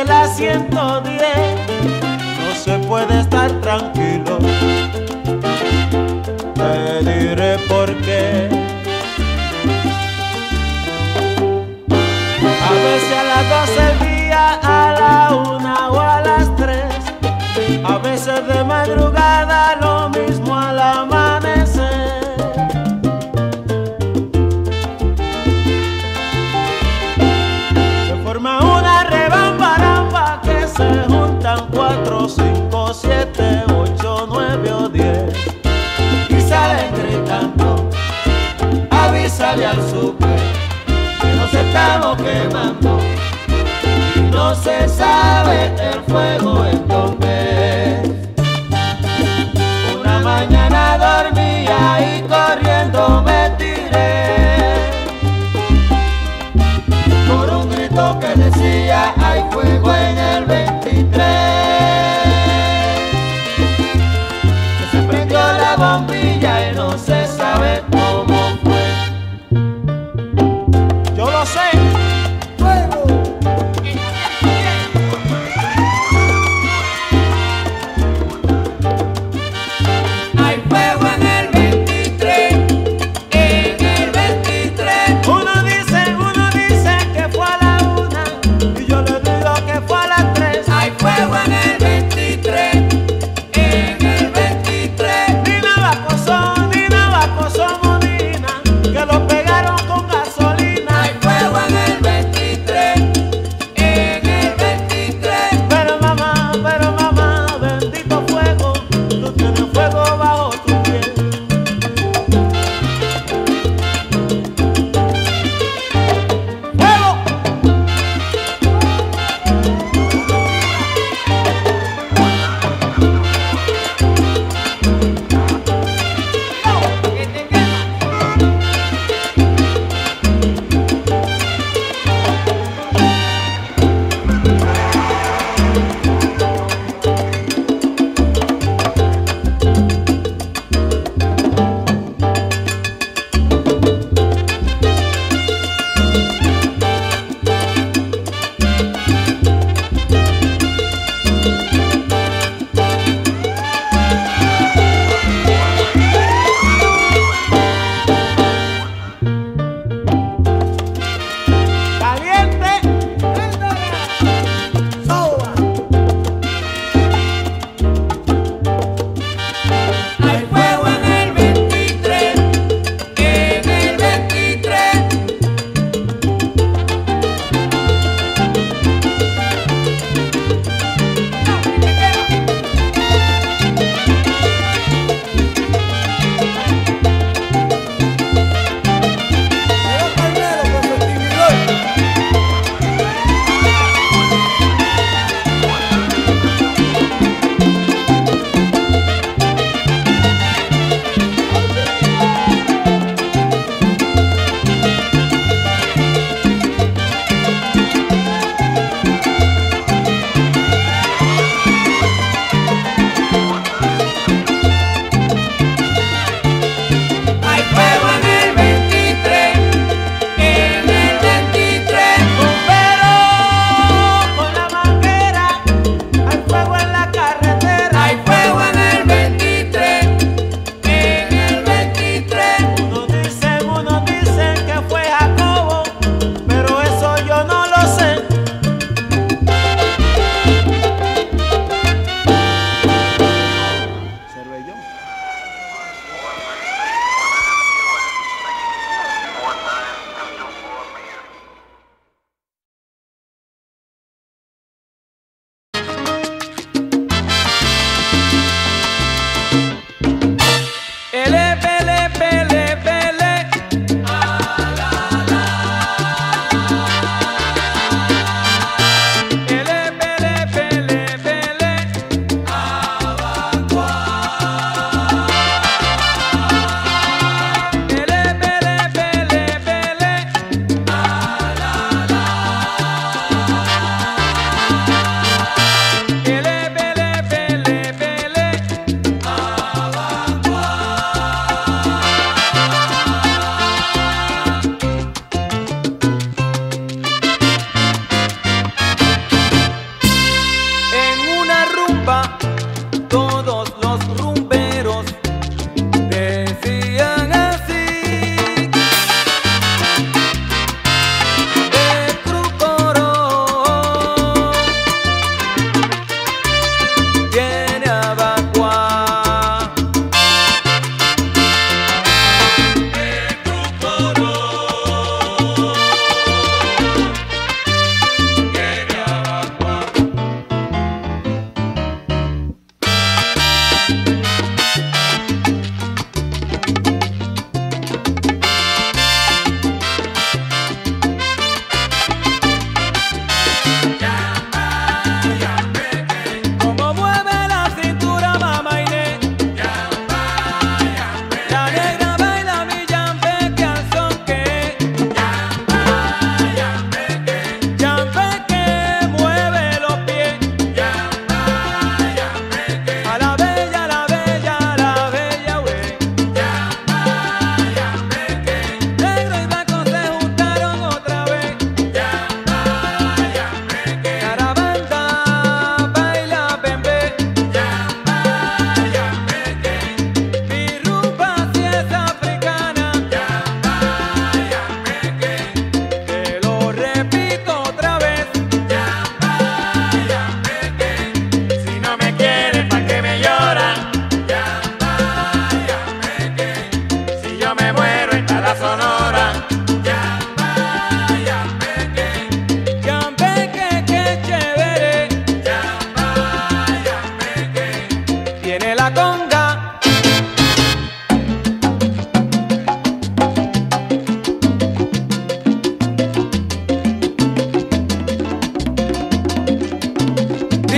de la 110 no se puede estar tranquilo. Te diré por qué. A veces a las 12 del día, a la 1 o a las 3, a veces de madrugada, lo mismo al amanecer. Se juntan 4, 5, 7, 8, 9 o 10 y salen gritando: avísale al súper que nos estamos quemando y no se sabe el fuego en dónde. Una mañana dormía y corriendo me tiré por un grito que decía: hay fuego en el 23. Que se prendió la bombilla y no se sabe cómo fue. Yo lo sé. ¡Fuego!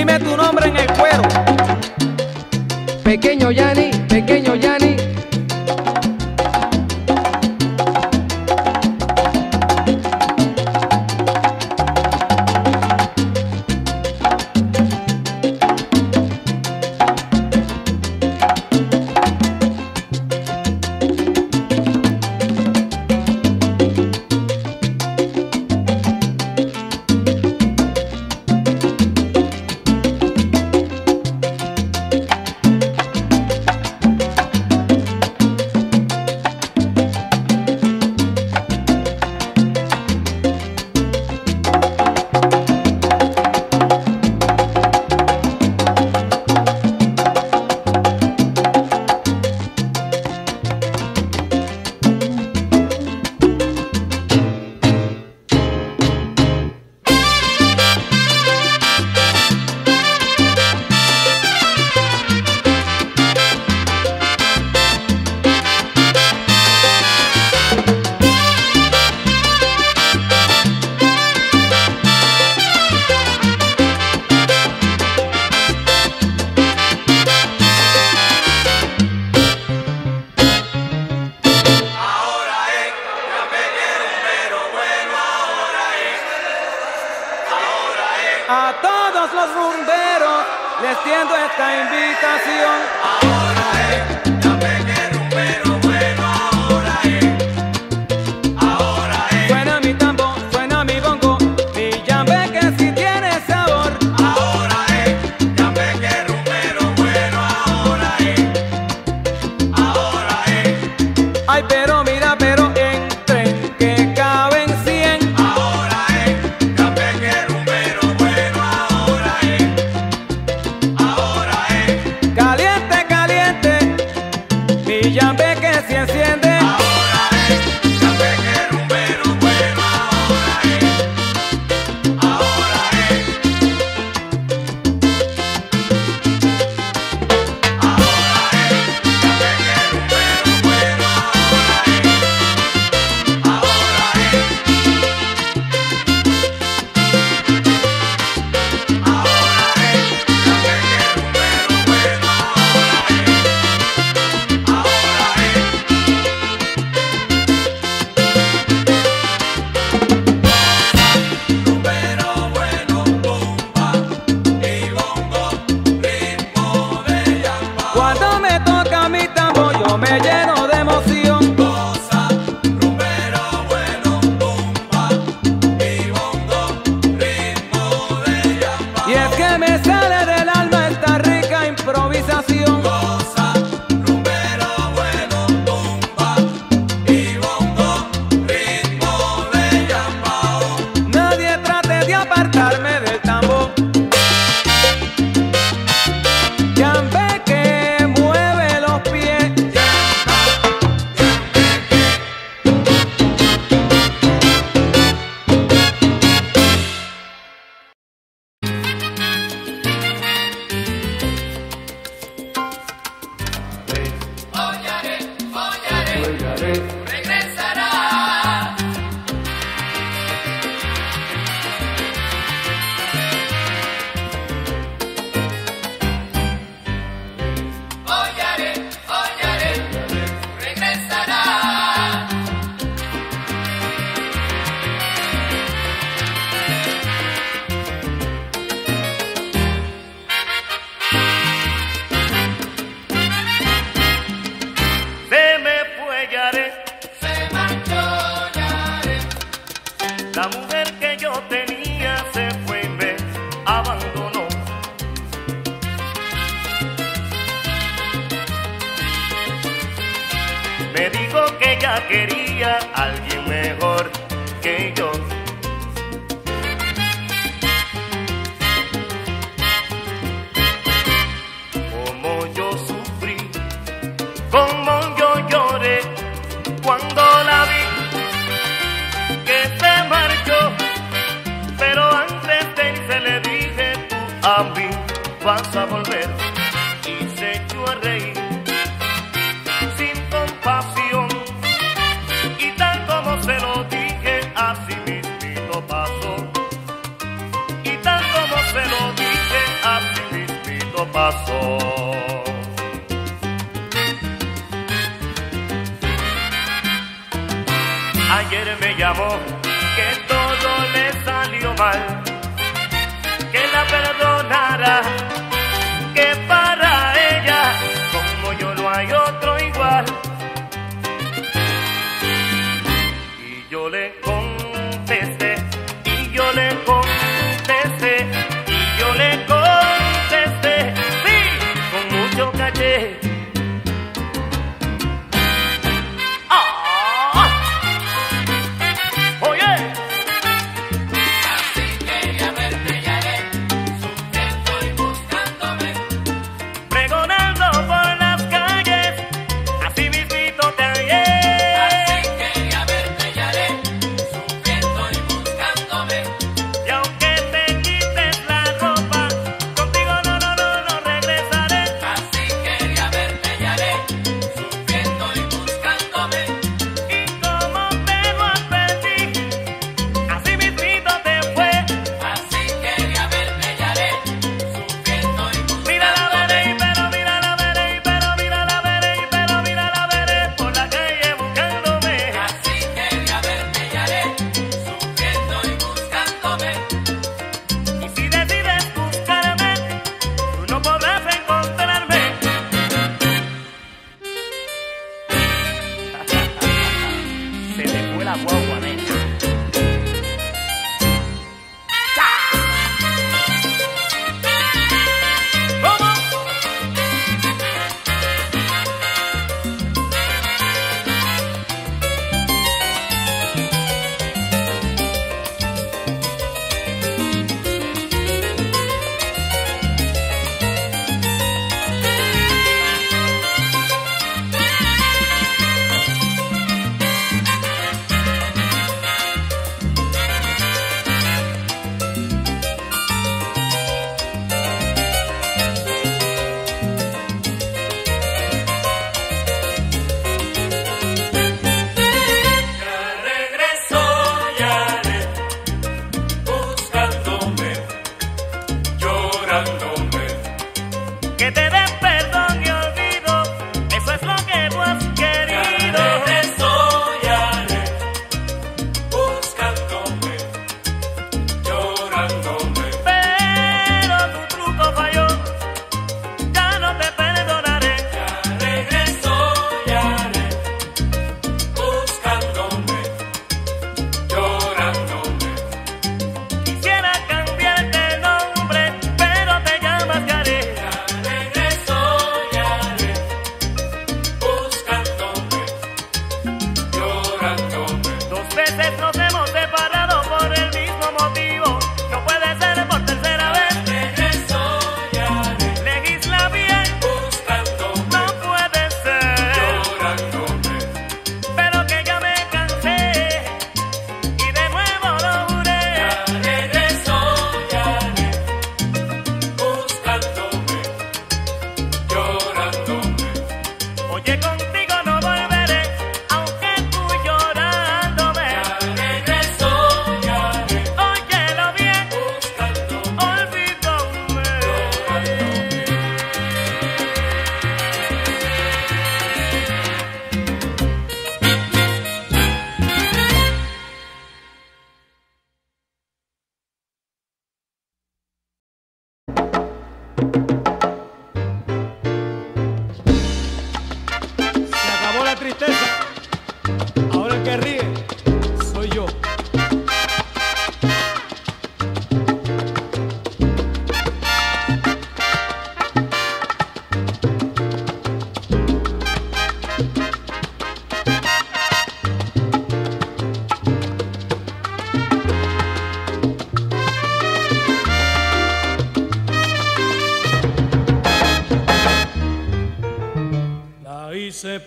Dime tu nombre en el cuero. Pequeño Yani, pequeño Yani. A todos los rumberos les tiendo esta invitación. Ahora es. Ya ve que se enciende. Ahora es, ya ve que rumbero bueno. Ahora es, ya ve que rumbero bueno. Regresará. Follaré, follaré, regresará. La mujer que yo tenía se fue en vez, abandonó. Me dijo que ella quería a alguien mejor que yo. Como yo sufrí, como yo lloré cuando la vi. A mí vas a volver, y se echó a reír sin compasión, y tal como se lo dije, así mismito pasó, y tal como se lo dije, así pasos. Ayer me llamó que todo le salió mal, que la perdonara, que para ella como yo no hay otro igual. Y yo le contesté, y yo le contesté, y yo le contesté, sí, con mucho caché.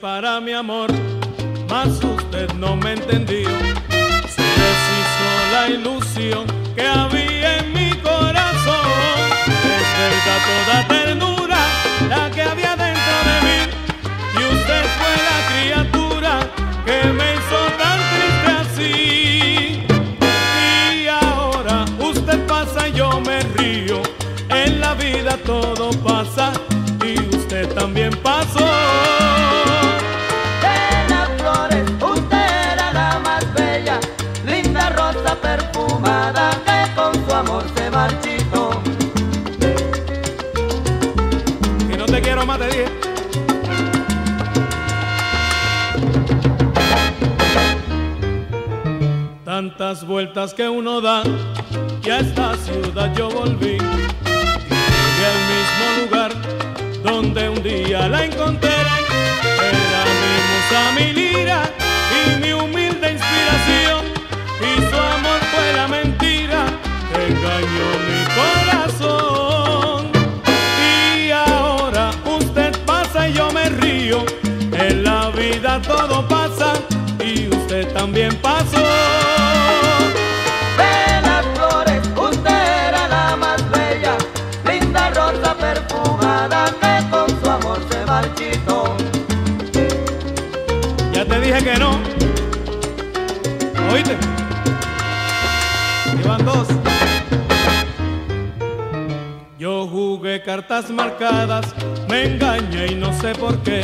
Para mi amor, mas usted no me entendió. Se deshizo la ilusión que había en mi corazón. Es verdad toda ternura la que había dentro de mí, y usted fue la criatura que me hizo tan triste así. Y ahora usted pasa y yo me río en la vida. vida todo pasa y usted también pasó. De las flores usted era la más bella, linda rosa perfumada que con su amor se marchitó. Que no te quiero más, te dije. Tantas vueltas que uno da, y a esta ciudad yo volví, y al mismo lugar donde un día la encontré. Era mi musa, mi lira y mi humilde inspiración, y su amor fue la mentira que engañó mi corazón. Y ahora usted pasa y yo me río, en la vida todo pasa y usted también pasó. Ya te dije que no, ¿oíste? Llevan dos. Yo jugué cartas marcadas, me engañé y no sé por qué,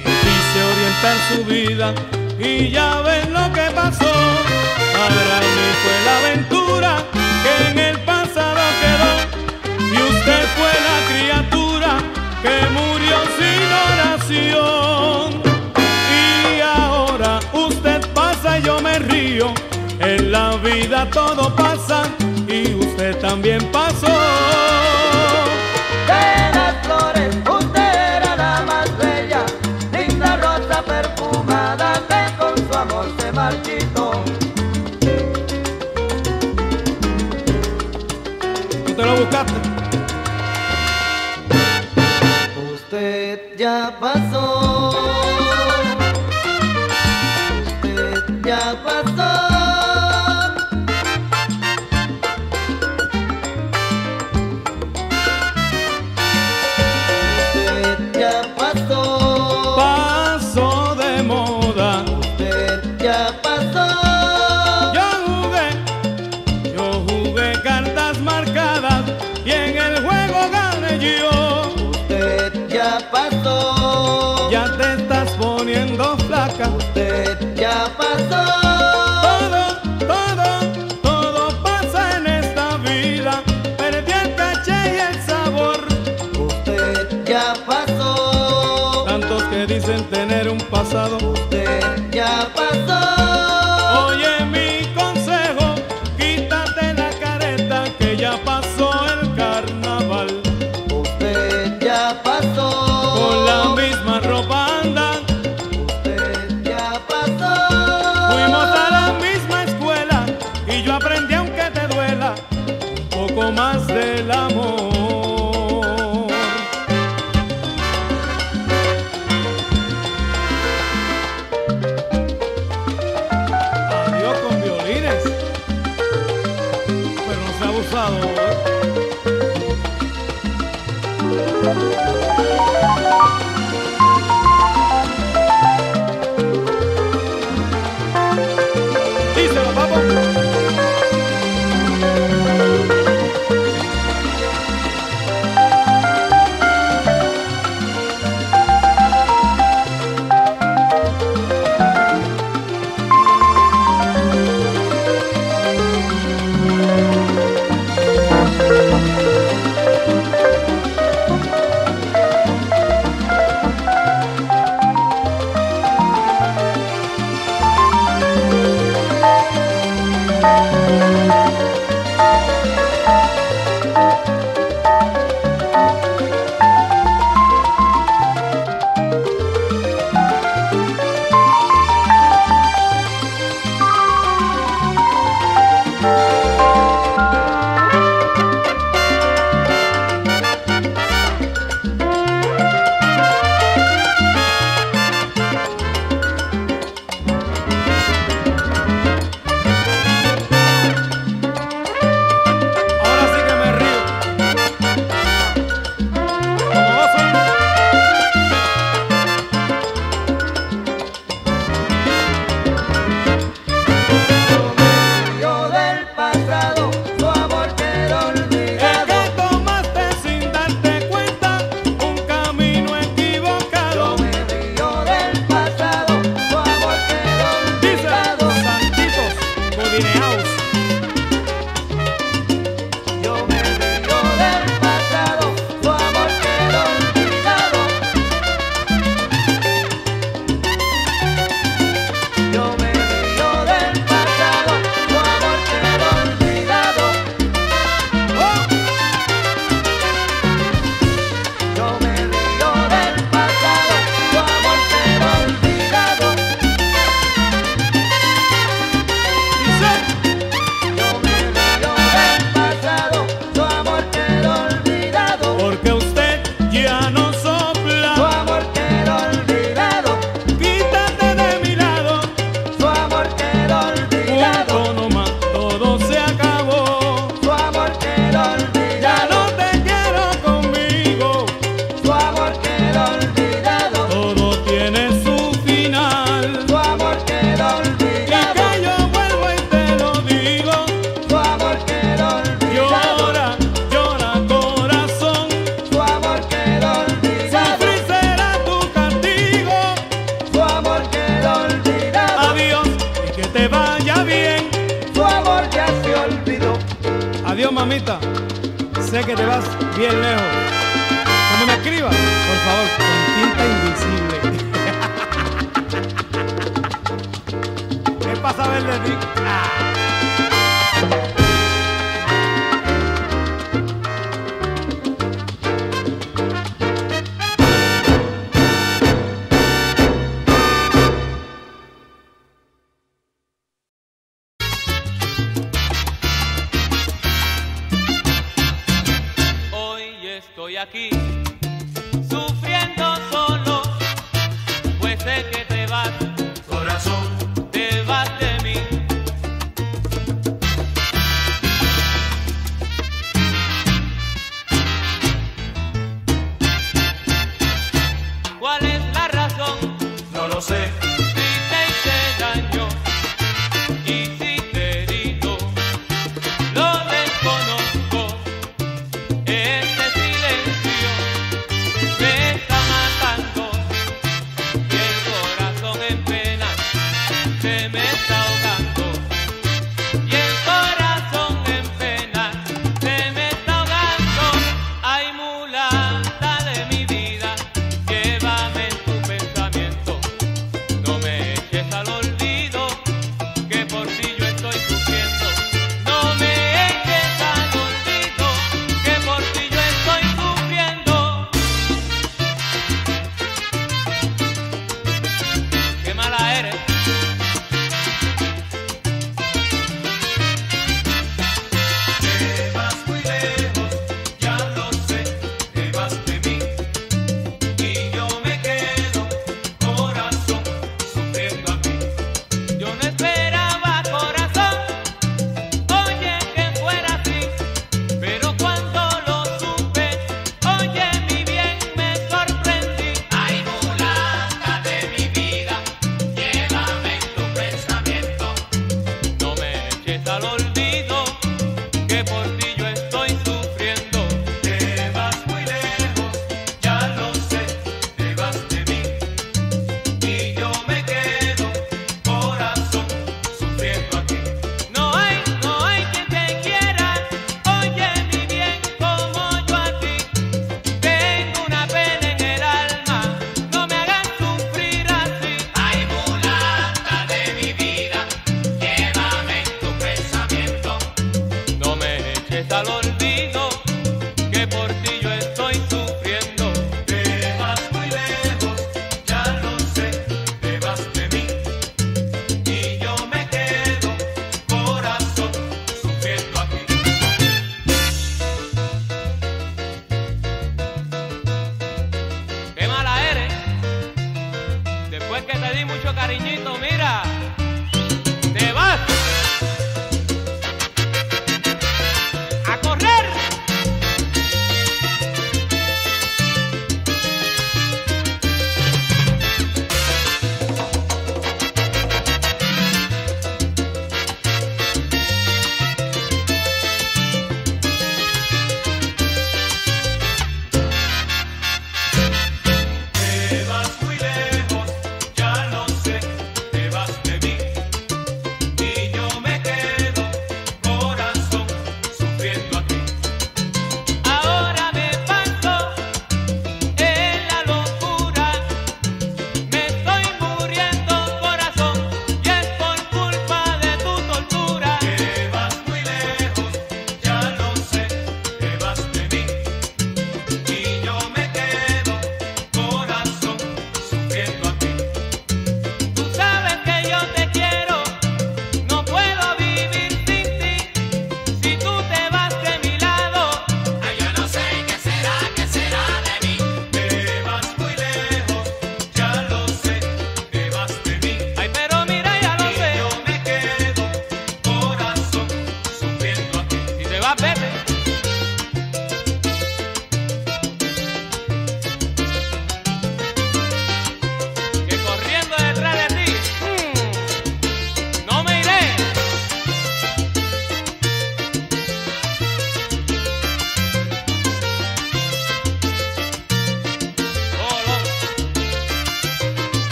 y quise orientar su vida y ya ven lo que pasó. Para mí fue la aventura que en el pasado quedó, y usted fue la criatura que murió sin oración. Y ahora usted pasa y yo me río, en la vida todo pasa y usted también pasó. De las flores usted era la más bella, linda rosa perfumada que con su amor se marchitó. ¿Tú te lo buscaste? Usted ya pasó, usted ya pasó. Usted ya pasó, pasó de moda. Usted ya pasó. Yo jugué cartas marcadas y en el juego gané yo. Pasó. Ya te estás poniendo flaca. Usted ya pasó. Todo pasa en esta vida. Perdí el caché y el sabor. Usted ya pasó. Tantos que dicen tener un pasado. Usted ya pasó. Oye, mi consejo, quítate la careta que ya pasó el carnaval. Usted ya pasó. Con la misma ropa anda. Usted ya pasó. Fuimos a la misma escuela y yo aprendí, aunque te duela, un poco más del amor. Adiós con violines, pero no se ha abusado, ¿eh? mamita, sé que te vas bien lejos. Cuando me escribas, por favor, con tinta invisible. Es para saber de ti. Aquí sufriendo solo, pues sé que te vas, corazón, te vas de mí. ¿Cuál es la razón? No lo sé. Si te hice daño y si te herido, lo desconozco. Me está matando y el corazón en pena.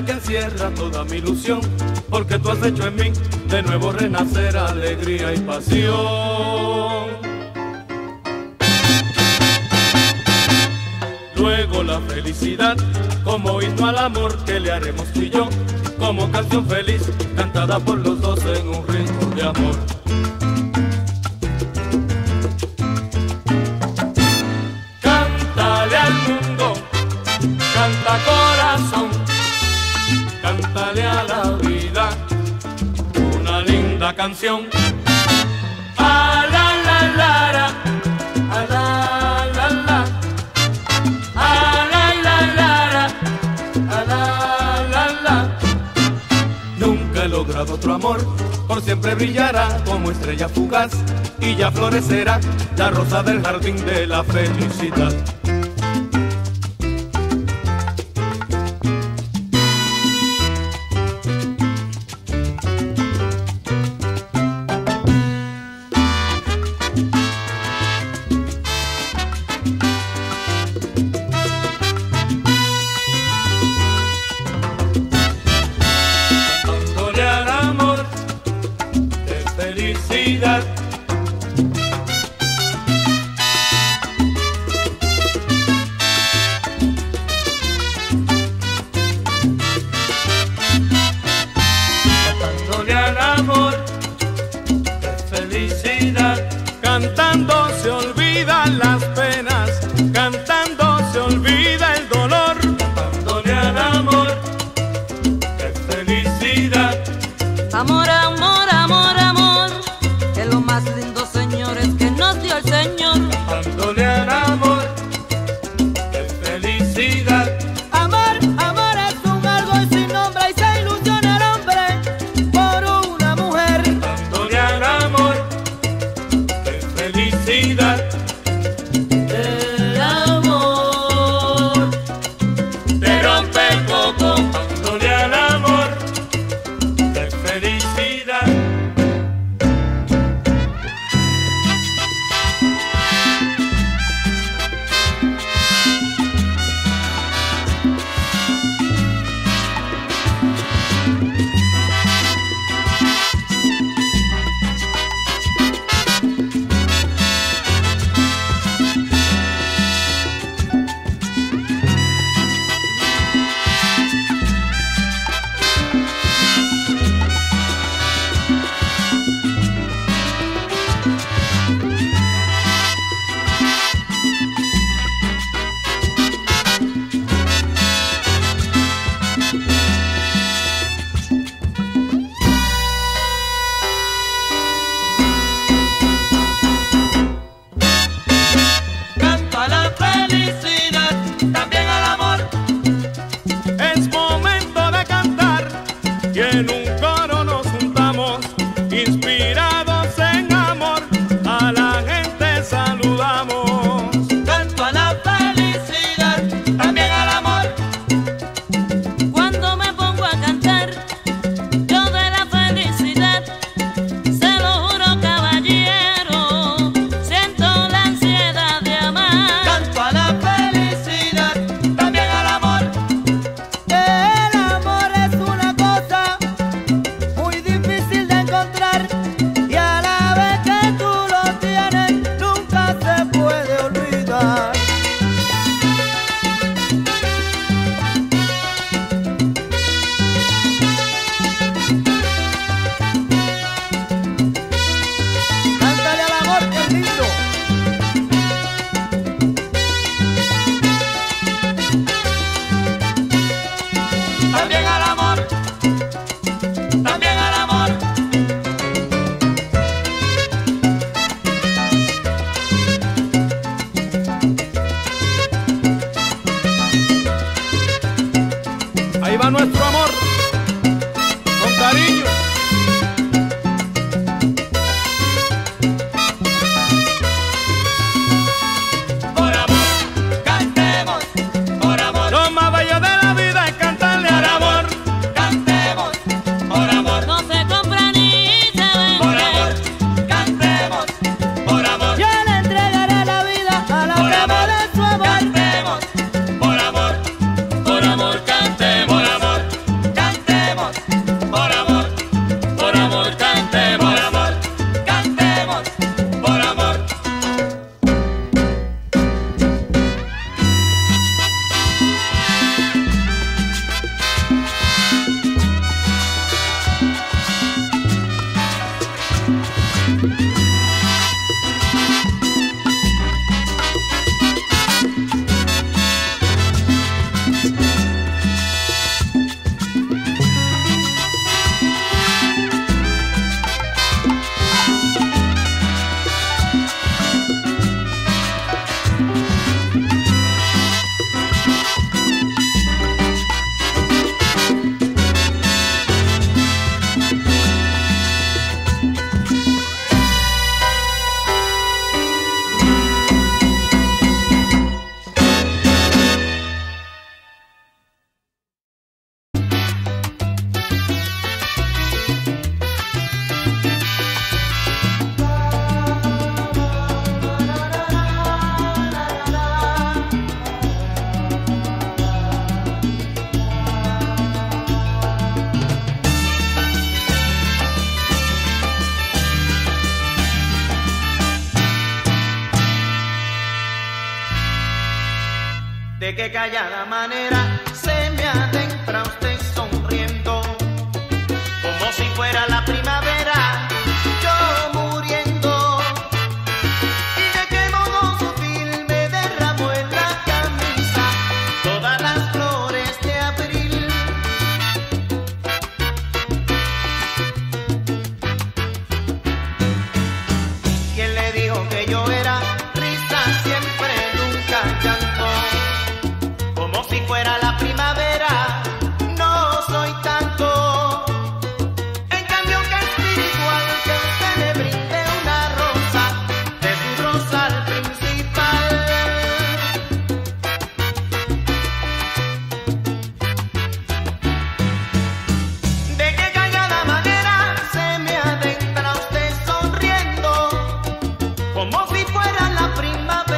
grande que encierra toda mi ilusión, porque tú has hecho en mí de nuevo renacer alegría y pasión. Luego la felicidad, como himno al amor que le haremos tú y yo, como canción feliz, cantada por los dos en un ritmo de amor. Cántale al mundo, canta corazón, cántale a la vida una linda canción. A la la la, a la la la, a la la la, a la la la. Nunca he logrado otro amor, por siempre brillará como estrella fugaz, y ya florecerá la rosa del jardín de la felicidad. Cantando se olvidan las penas, cantando se olvida el dolor, cantándole al amor, qué felicidad. Amor, amor, amor, amor, que lo más lindo, señores, que nos dio el Señor. Cantándole al amor, qué felicidad. Amor, amor es un algo sin nombre y se ilusiona el hombre por una mujer. Cantándole al amor, felicidad. El amor te rompe el coco, dándole al amor de felicidad. Nuestro amor, con cariño. Por amor, cantemos, por amor. Lo más bello de la vida es cantarle al amor. Cantemos, por amor. No se compra ni se vende. Por amor, cantemos, por amor. Yo le entregaré la vida a la hora de su amor. Cantemos, por amor, cantemos. Por amor. De qué callada manera se me adentra usted sonriendo, como si fuera la primavera, yo muriendo. Y de qué modo sutil me derramó en la camisa todas las flores de abril. ¿Quién le dijo que yo era risa siempre, nunca llanto? Fuera la primavera, no soy tanto. En cambio castigo igual que usted le brinde una rosa de su rosal principal. De qué callada manera se me adentra usted sonriendo, como si fuera la primavera.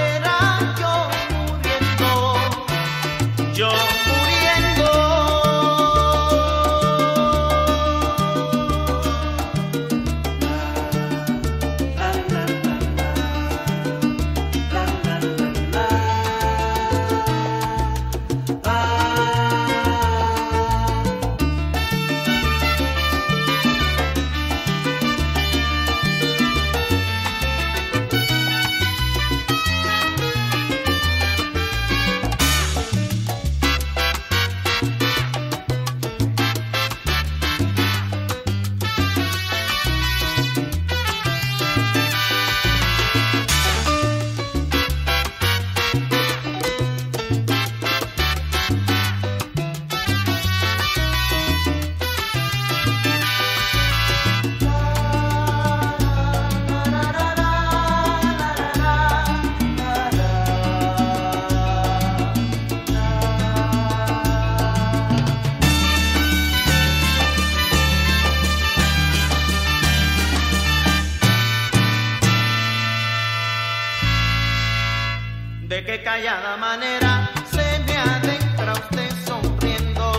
De qué callada manera se me adentra usted sonriendo,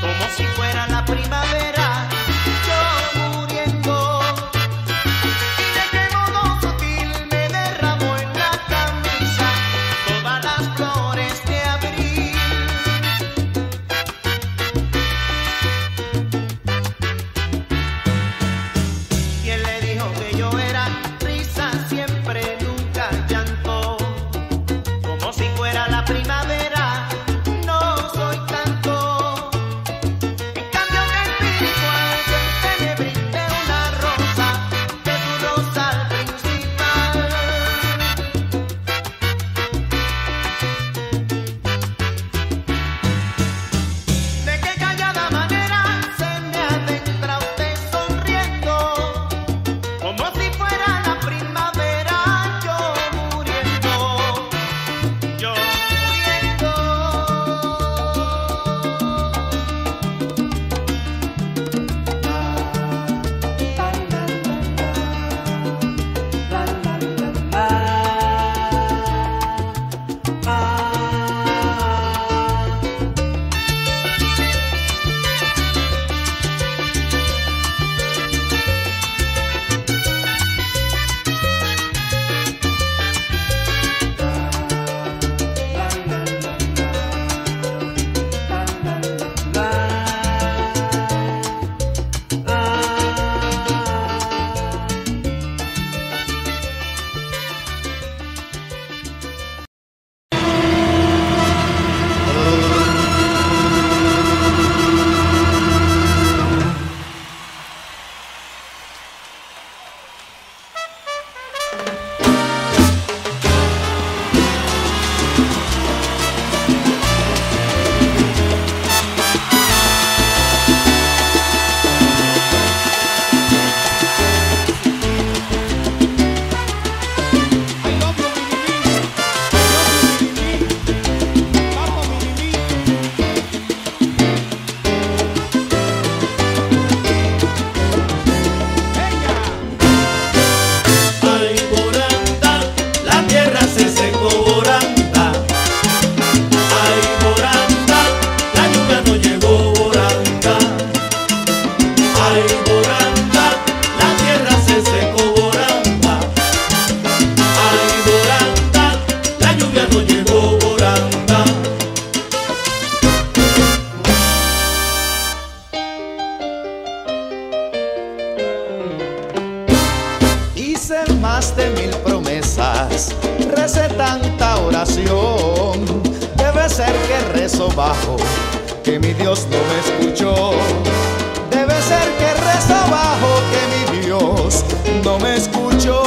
como si fuera la primavera, yo muriendo. Y de qué modo sutil me derramó en la camisa todas las flores de abril. ¿Quién le dijo que yo era risa siempre, nunca llanto? La primavera, no soy tanto, en cambio que el tanta oración, debe ser que rezo bajo, que mi Dios no me escuchó. Debe ser que rezo bajo, que mi Dios no me escuchó.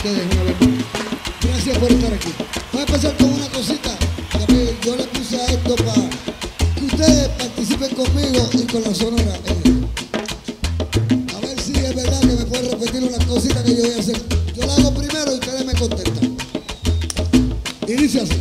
ustedes una vez más. Gracias por estar aquí. Voy a empezar con una cosita que yo le puse a esto para que ustedes participen conmigo y con la sonora. A ver si es verdad que me pueden repetir una cosita que yo voy a hacer. Yo la hago primero y ustedes me contestan. Y dice así.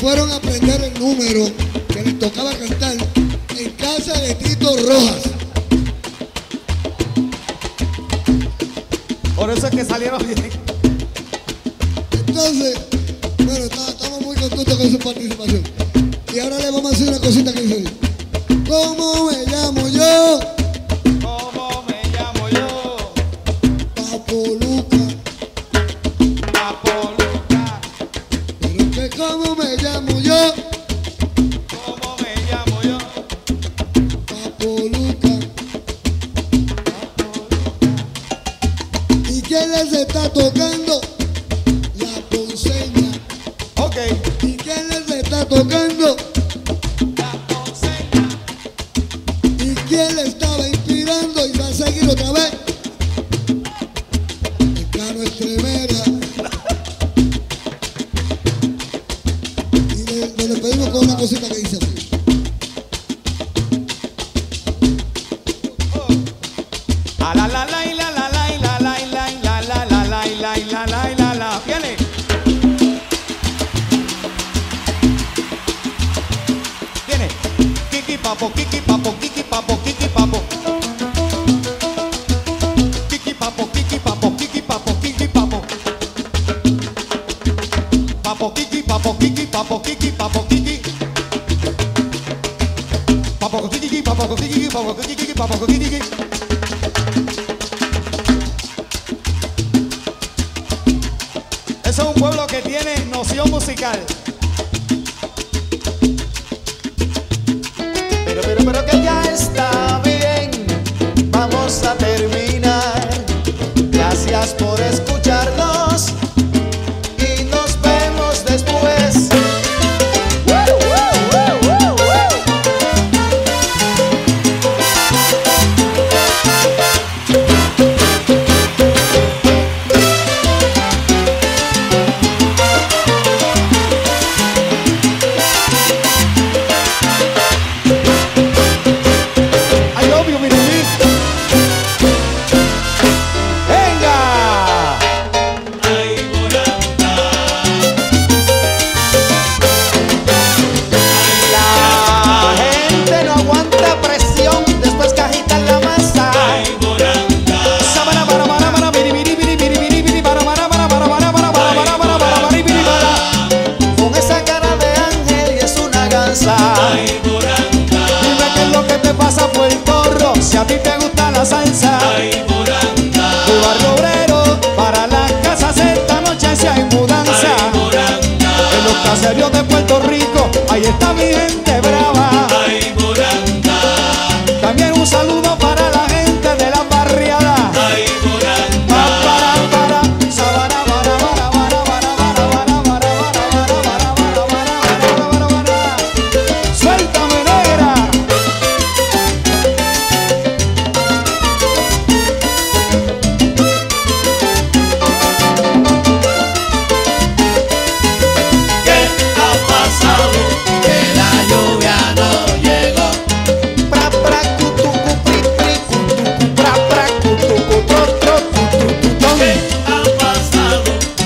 Fueron a aprender el número que les tocaba cantar en casa de Tito Rojas. Por eso es que salieron bien. Entonces, bueno, estamos muy contentos con su participación. Y ahora les vamos a hacer una cosita que dice: ¿cómo me llamo yo? Eso es un pueblo que tiene noción musical. Pero que ya está bien. Vamos a terminar. Gracias por escucharnos. caseríos de Puerto Rico, ahí está mi gente brava. Ay, Moranda. También un saludo para la gente de la barriada. Ay, Moranda. Suéltame, negra. ¿Qué ha pasado? Que la lluvia no llegó. Pra pra cutucu pri pri cutucu pra pra cutucu pro pro cutucu. ¿Qué ha pasado?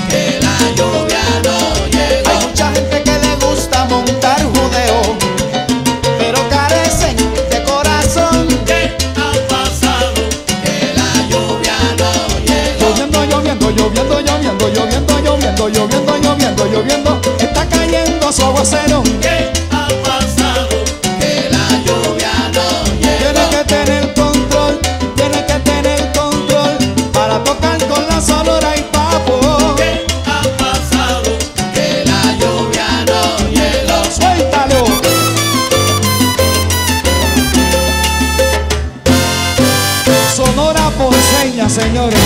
Que la lluvia no llegó. Hay mucha gente que le gusta montar judeo, pero carecen de corazón. ¿Qué ha pasado? Que la lluvia no llegó. Lloviendo, lloviendo, lloviendo, lloviendo, lloviendo, lloviendo, lloviendo, lloviendo, lloviendo. Está cayendo su aguacero. ¿Qué ha pasado? Que la lluvia no Tiene llegó. que tener control, tiene que tener control para tocar con la sonora y papo. ¿Qué ha pasado? Que la lluvia no llegó. Suéltalo. Sonora porceña, señores.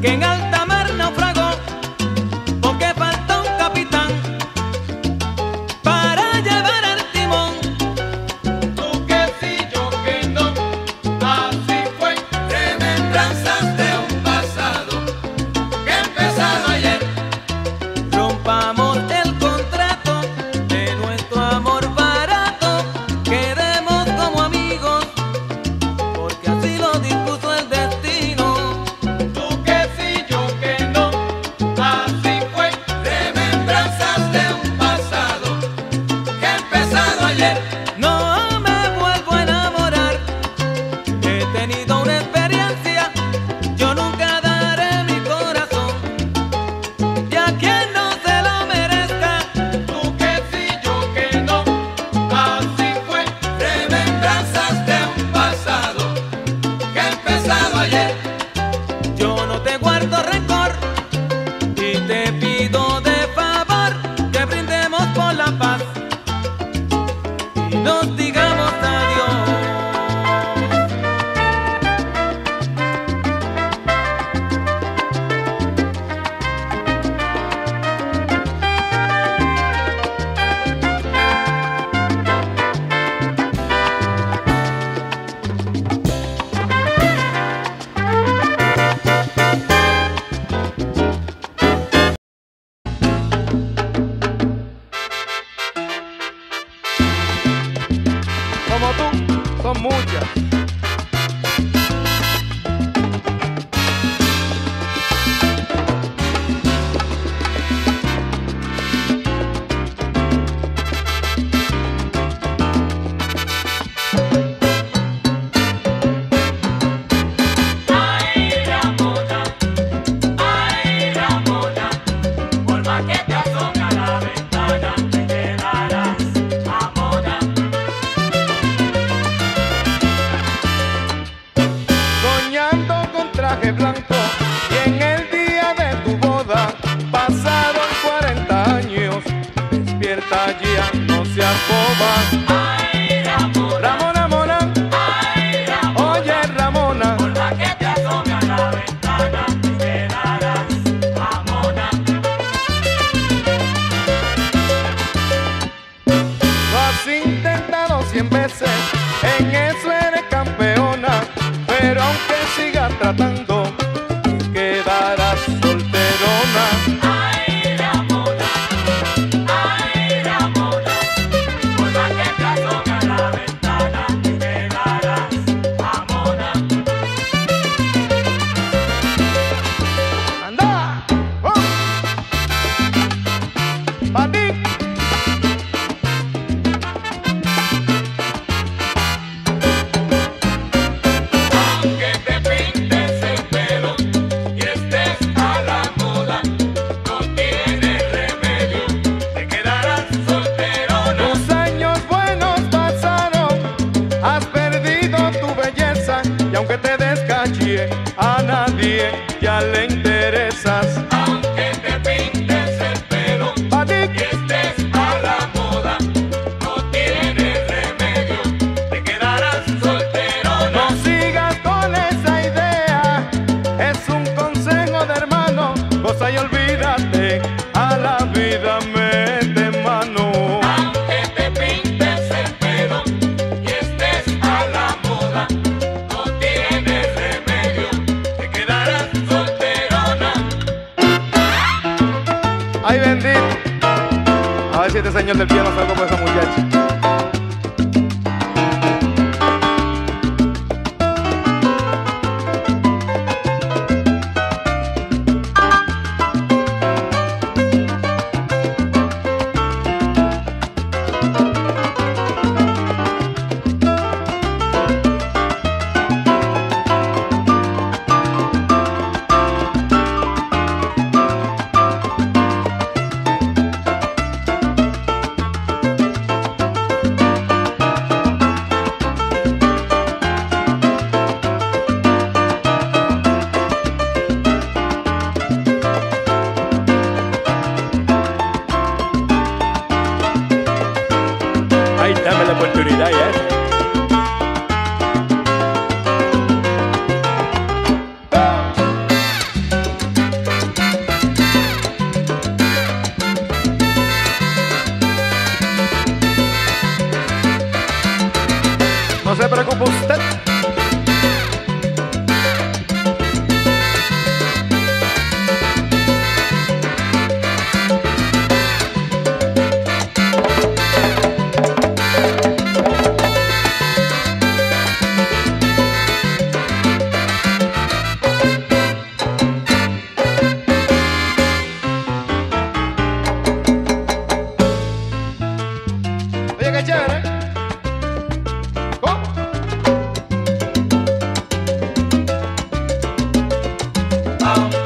que en alta mar naufragó porque faltó un capitán para llevar el timón. Tú que sí, yo que no, así fue. Remembranzas de un pasado que empezaba ayer. Rompamos el contrato de nuestro amor barato. Queremos como amigos porque así lo dispuso el destino. Tú que sí, yo que no, así fue. Remembranzas de un pasado que ha empezado ayer. No me vuelvo a enamorar, he tenido una experiencia, yo nunca daré mi corazón y a quien no se lo merezca. Tú que sí, yo que no, así fue. Remembranzas de un pasado que ha empezado ayer. Yo no te guardo rencor y te pido de favor que brindemos por la paz y nos digamos adiós. Como tú, son muchas. Ay, Ramona, por más que te asoma la ventana, te quedarás a moda. Soñando con traje blanco y en el día de tu boda pasaron 40 años. Despierta ya, no seas boba. Ay, Ramona, Ramona, mona, ay, Ramona, oye Ramona, por más que te asome a la ventana, te quedarás a moda. Lo has intentado 100 veces, en eso eres campeona, pero aunque sigas tratando, quedarás solterona. Ay, Ramona, ay, Ramona, por más que te asome a la ventana, te quedarás a moda. ¡Anda! ¡Oh! ¡Pa' ti! Aunque te pintes el pelo y estés a la moda, no tienes remedio, te quedarás solterona. Tus años buenos pasaron, has perdido tu belleza, y aunque te descachíe, a nadie ya le interesas. Aunque te pintes el pelo Pa' ti. y estés a la moda, no tienes remedio, te quedarás solterona. No sigas con esa idea, es un consejo de hermano. Goza y olvídate, a la vida mete mano. Aunque te pintes el pelo y estés a la moda, no tienes remedio, te quedarás solterona. Ay, bendito. A ver si este señor del piano sabe cómo es esa muchacha. Amor.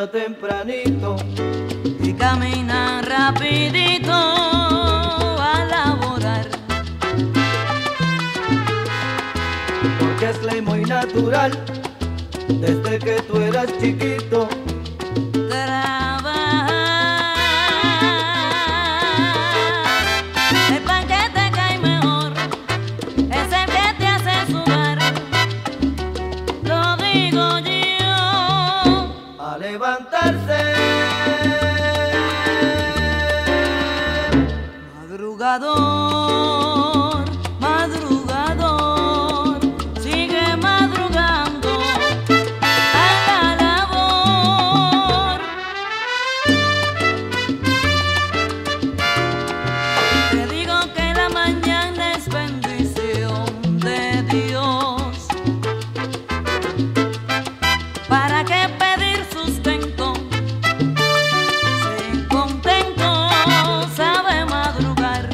despierta tempranito y camina rapidito a laborar, porque es ley muy natural desde que tú eras chiquito. Madrugador, madrugador, sigue madrugando a la labor. Te digo que la mañana es bendición de Dios. ¿Para qué pedir sustento? Sin contento sabe madrugar.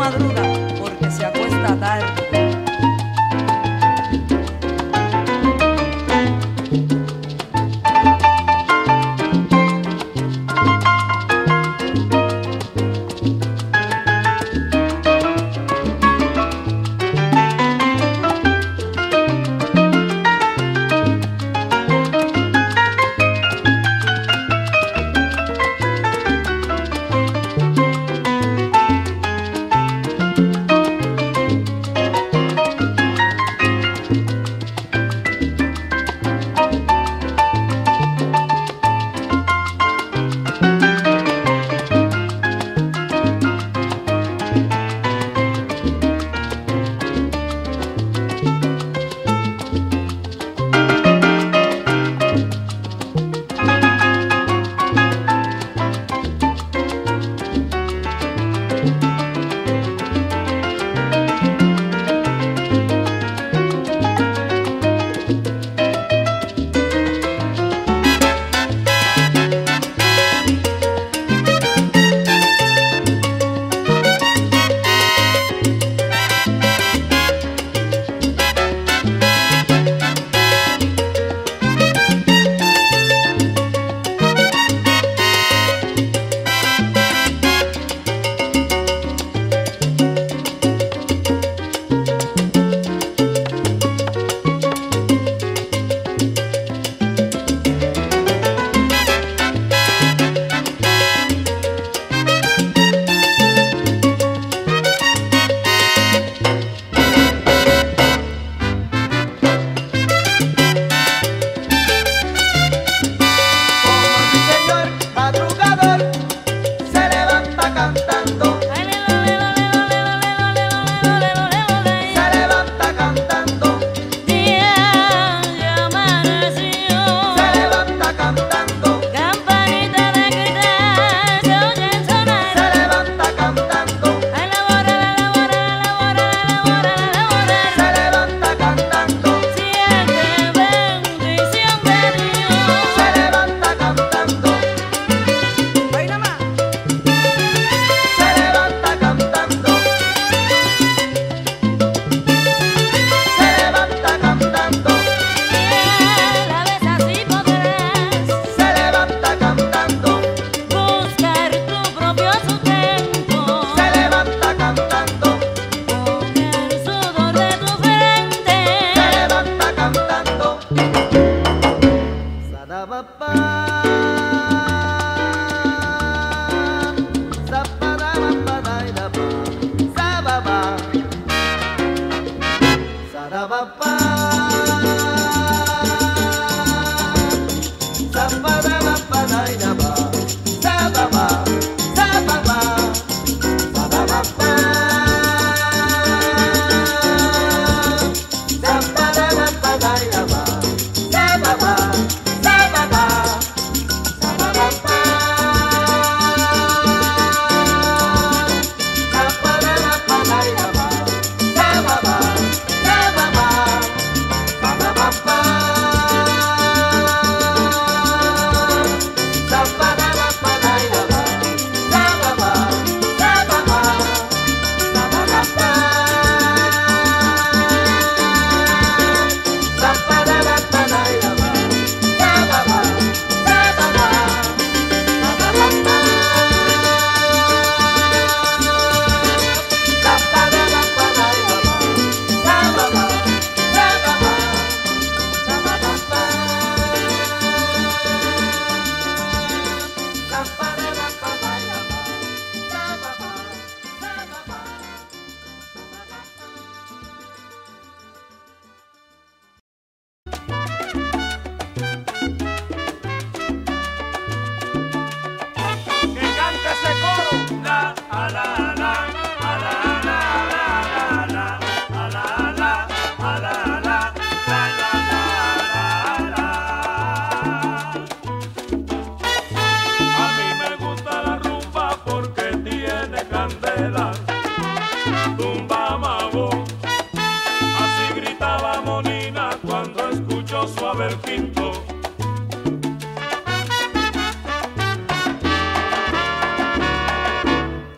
Madruga porque se acuesta tarde.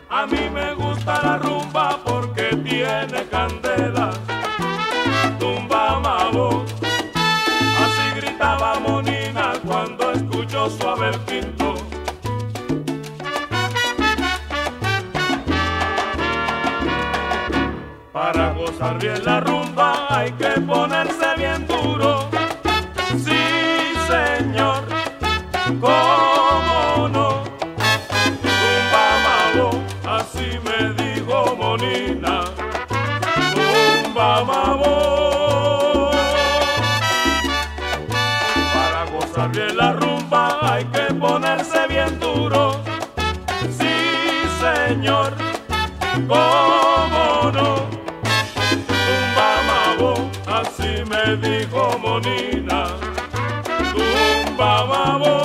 A mí me gusta la rumba porque tiene candela, tumba mambo, así gritaba Monina cuando escuchó su Abel Pinto. Para gozar bien la rumba hay que ponerse bien duro, sí señor, cómo no. Tumba mambo, así me dijo Monina, tumba mambo. Para gozar bien la rumba hay que ponerse bien duro, sí señor, cómo no. Tumba mambo, así me dijo Monina, tumba mambo.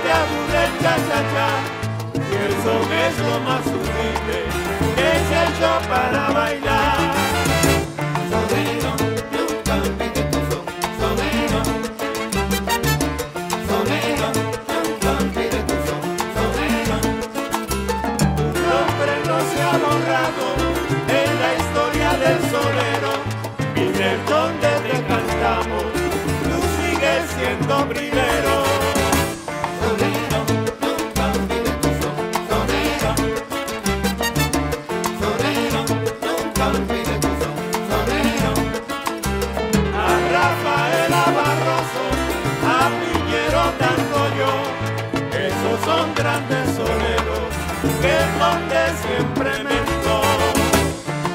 te aburre el cha-cha-cha, y el son es lo más humilde que se ha hecho para bailar. Sonero, nunca olvides tu son, sonero. Sonero, nunca olvides tu son, sonero. Tu nombre no se ha borrado en la historia del sonero. Mire donde te cantamos, tú sigues siendo primero. Son grandes soneros que es donde siempre me estoy.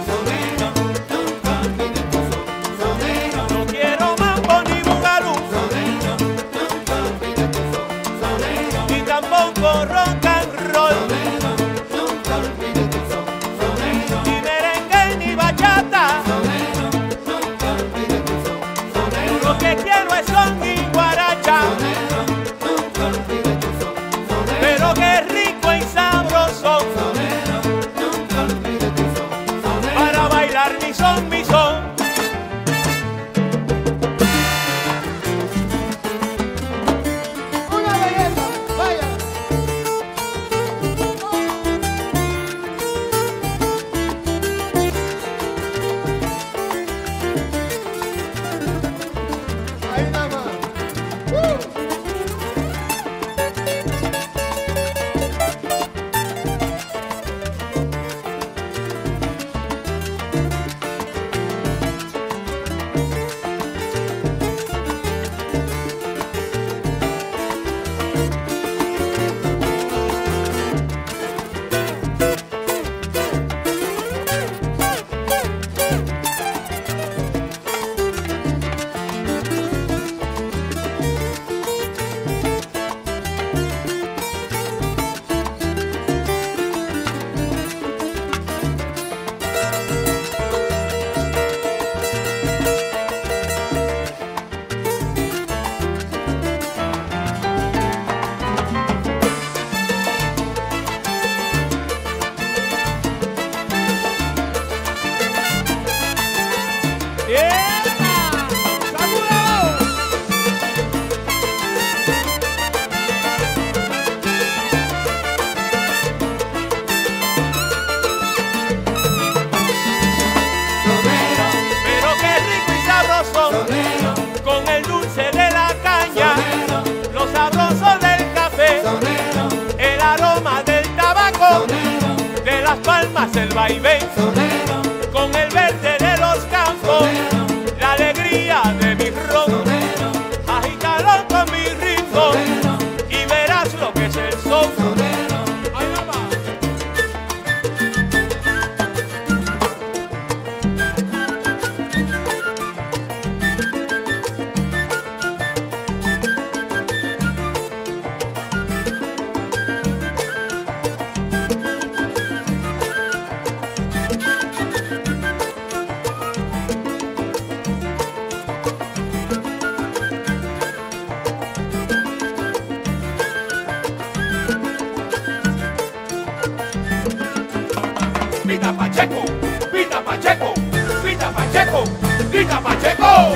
Sonero, nunca olvides tu son. Sonero, no quiero mambo ni bugalú. Sonero, nunca olvides tu son. Sonero, ni tampoco rock and roll. Sonero, nunca olvides tu son. Sonero, ni merengue ni bachata. Sonero, nunca olvides tu son. Sonero, lo que quiero es son y guaracha. El vaivén, sonero, con el verde de los campos, sonero, la alegría de mi ron, agítalo con mi ritmo, sonero, y verás lo que es el son. Sonero. Ay, Pita Pacheco, Pita Pacheco, Pita Pacheco, Pita Pacheco.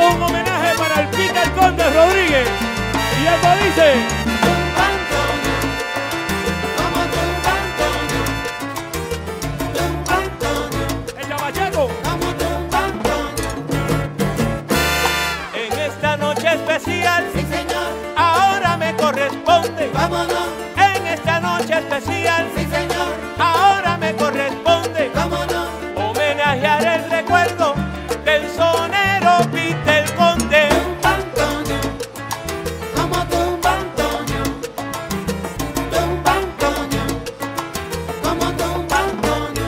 Un homenaje para el Peter Conde Rodríguez. Y esto dice... Hey, vámonos. En esta noche especial, sí señor, ahora me corresponde, vámonos, homenajear el recuerdo del sonero Tito el Conde. Tumba Antonio, como tumba Antonio, tumba Antonio, como tumba Antonio.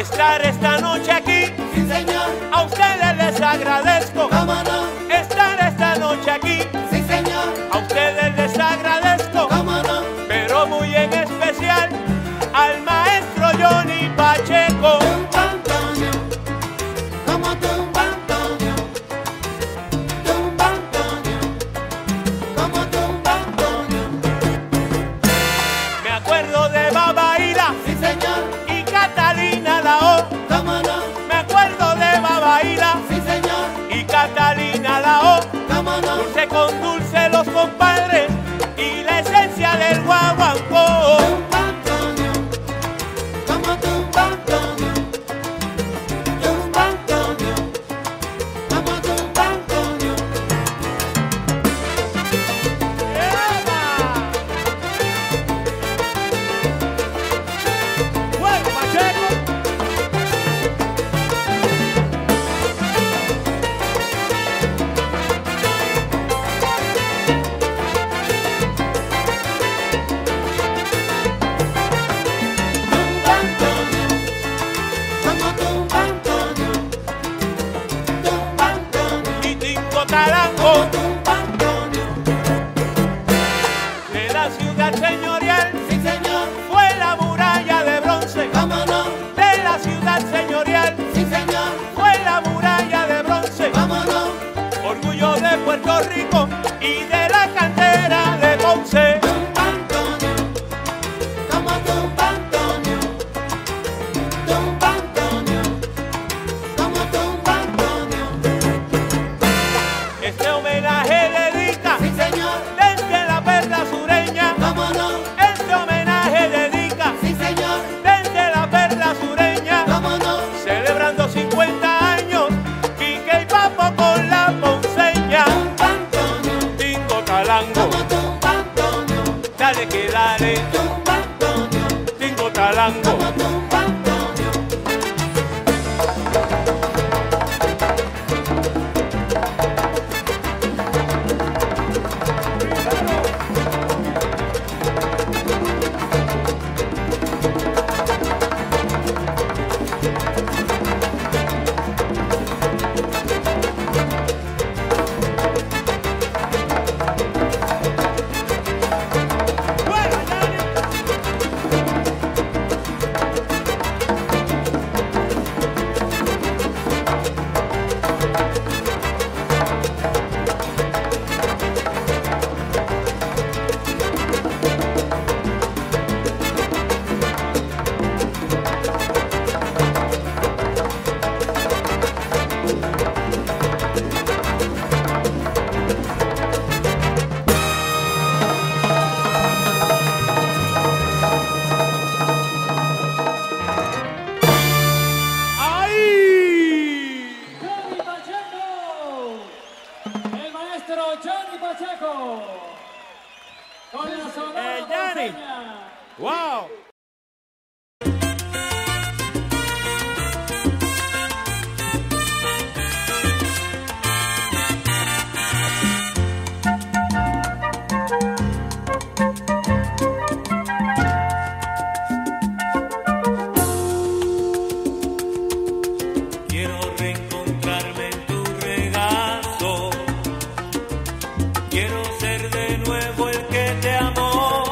Estar esta noche aquí, sí señor, a ustedes les agradezco, vámonos. Estar esta noche aquí, sí señor, a ustedes les agradezco, vámonos. Pero muy en especial al maestro Johnny Pacheco. Tumba Antonio, como tumba Antonio, tumba Antonio, como tumba Antonio. Me acuerdo de Babaira, sí señor, y Catalina Lao, cómo no. Me acuerdo de Babaira, sí señor, y Catalina Lao, cómo no. Dulce con dulce los compadres y la esencia del guaguancó. Tarango, tumba Antonio, de la ciudad señorial, sí señor, fue la muralla de bronce, vámonos, de la ciudad señorial, sí señor, fue la muralla de bronce, vámonos, orgullo de Puerto Rico y de la cantera de Ponce. Dale que dale, tumba Antonio, Tingo Tarango, tumba Antonio. Johnny, wow. Quiero ser de nuevo el que te amó.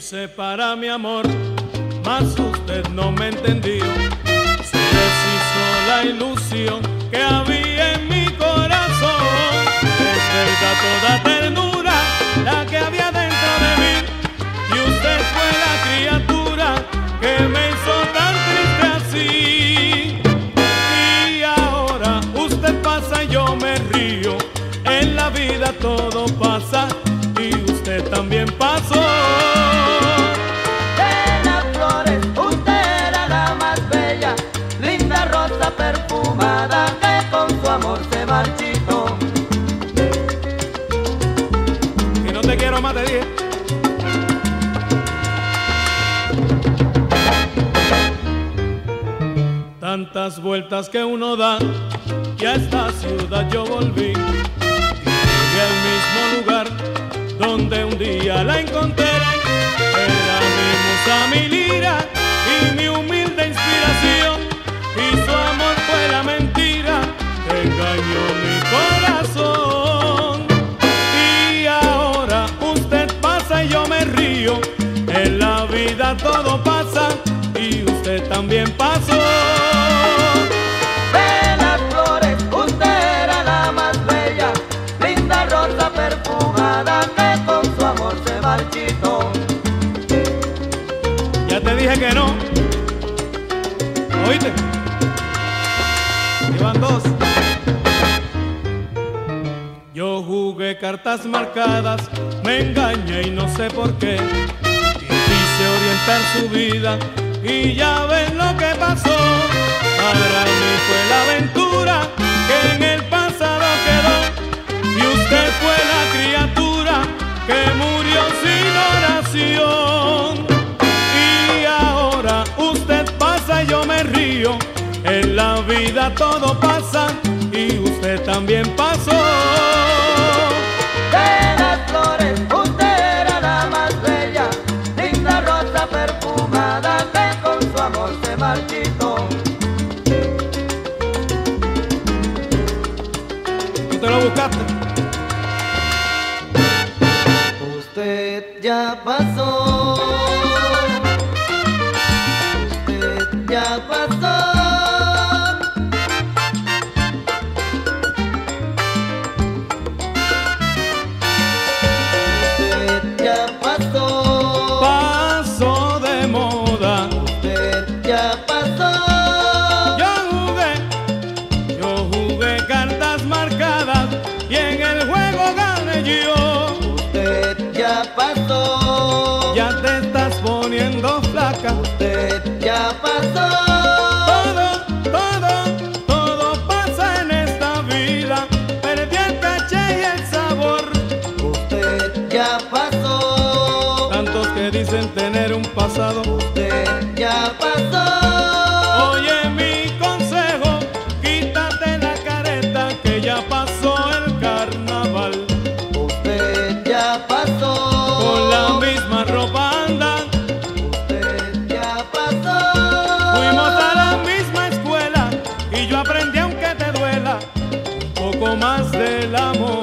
hice para mi amor, mas usted no me entendió. Se deshizo la ilusión que había en mi corazón. Es verdad toda ternura la que había dentro de mí, y usted fue la criatura que me hizo tan triste así. Y ahora usted pasa y yo me río. En la vida todo pasa y usted también pasó. Que no te quiero más, te dije. Tantas vueltas que uno da, y a esta ciudad yo volví, y al mismo lugar donde un día la encontré. Era mi musa, mi lira y mi humilde inspiración, y su amor fue la mentira que engañó mi corazón. Y ahora usted pasa y yo me río. En la vida todo pasa y usted también pasó. De las flores usted era la más bella, linda rosa perfumada que con su amor se marchitó. Ya te dije que no, ¿oíste? Llevan dos. Yo jugué cartas marcadas, me engañé y no sé por qué, y quise orientar su vida y ya ven lo que pasó. Para mí fue la aventura que en el pasado quedó, y usted fue la criatura que murió sin oración. Y ahora usted pasa y yo me río. En la vida todo pasa y usted también pasó. De las flores usted era la más bella, linda rosa perfumada que con su amor se marchitó. ¿Tú te lo buscaste? Usted ya pasó. Usted ya pasó. Usted ya pasó. Todo, todo, todo pasa en esta vida. Perdí el caché y el sabor. Usted ya pasó. Tantos que dicen tener un pasado. Usted ya pasó. Oye mi consejo, quítate la careta que ya pasó el carnaval. Usted ya pasó. Con la misma ropa. Más del amor.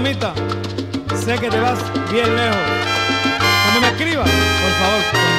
mamita, sé que te vas bien lejos. Cuando me escribas, por favor.